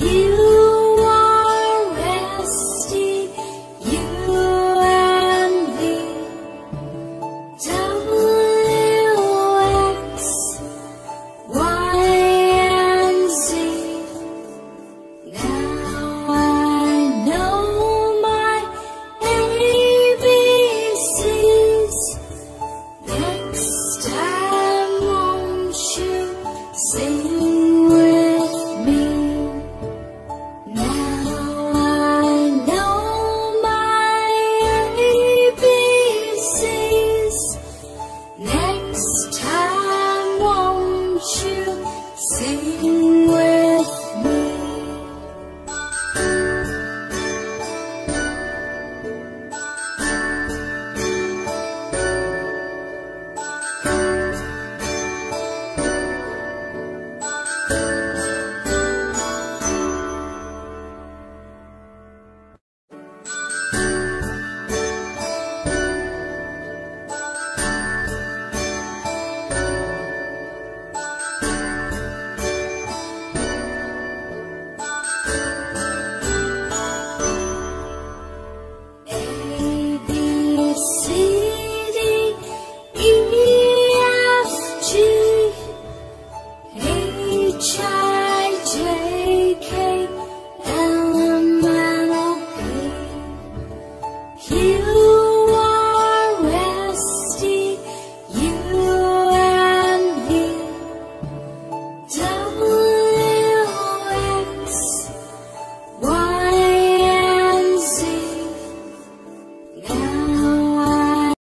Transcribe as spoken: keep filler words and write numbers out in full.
You